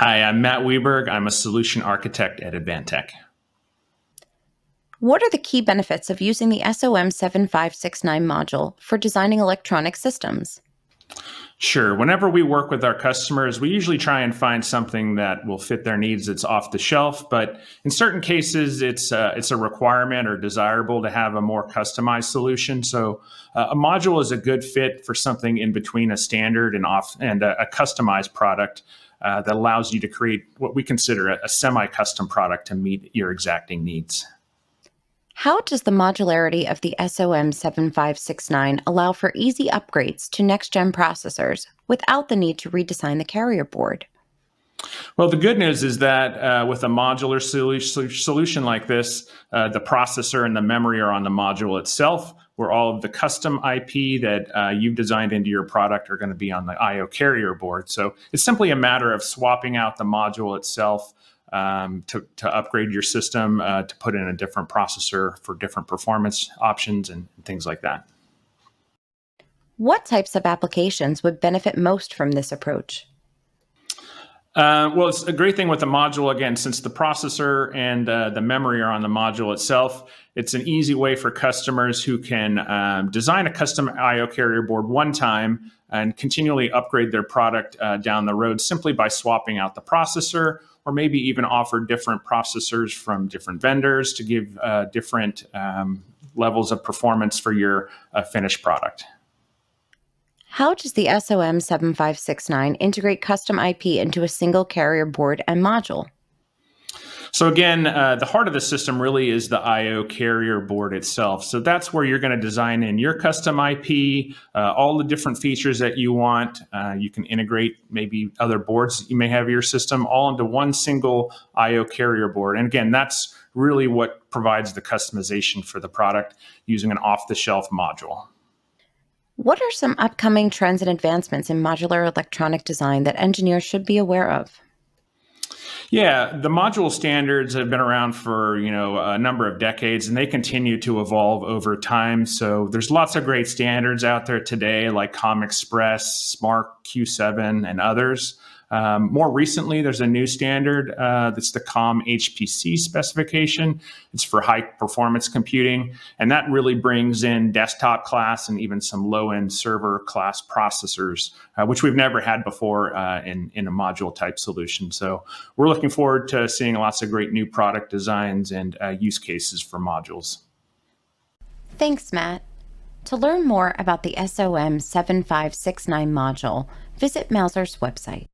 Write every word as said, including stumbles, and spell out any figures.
Hi, I'm Matt Wieborg. I'm a solution architect at Advantech. What are the key benefits of using the S O M seven five six nine module for designing electronic systems? Sure. Whenever we work with our customers, we usually try and find something that will fit their needs. It's off the shelf, but in certain cases, it's a, it's a requirement or desirable to have a more customized solution. So uh, a module is a good fit for something in between a standard and off and a, a customized product uh, that allows you to create what we consider a, a semi-custom product to meet your exacting needs. How does the modularity of the S O M seven five six nine allow for easy upgrades to next-gen processors without the need to redesign the carrier board? Well, the good news is that uh, with a modular solu solution like this, uh, the processor and the memory are on the module itself, where all of the custom I P that uh, you've designed into your product are going to be on the I O carrier board. So it's simply a matter of swapping out the module itself Um, to, to upgrade your system, uh, to put in a different processor for different performance options and things like that. What types of applications would benefit most from this approach? Uh, well, it's a great thing with the module, again, since the processor and uh, the memory are on the module itself, it's an easy way for customers who can um, design a custom I O carrier board one time and continually upgrade their product uh, down the road simply by swapping out the processor, or maybe even offer different processors from different vendors to give uh, different um, levels of performance for your uh, finished product. How does the S O M seven five six nine integrate custom I P into a single carrier board and module? So again, uh, the heart of the system really is the I O carrier board itself. So that's where you're going to design in your custom I P, uh, all the different features that you want. Uh, you can integrate maybe other boards that you may have in your system all into one single I O carrier board. And again, that's really what provides the customization for the product using an off-the-shelf module. What are some upcoming trends and advancements in modular electronic design that engineers should be aware of? Yeah, the module standards have been around for, you know, a number of decades, and they continue to evolve over time. So there's lots of great standards out there today, like Com Express, Smart, Q seven, and others. Um, more recently, there's a new standard uh, that's the C O M H P C specification. It's for high-performance computing, and that really brings in desktop class and even some low-end server class processors, uh, which we've never had before uh, in, in a module-type solution. So we're looking forward to seeing lots of great new product designs and uh, use cases for modules. Thanks, Matt. To learn more about the S O M seven five six nine module, visit Mouser's website.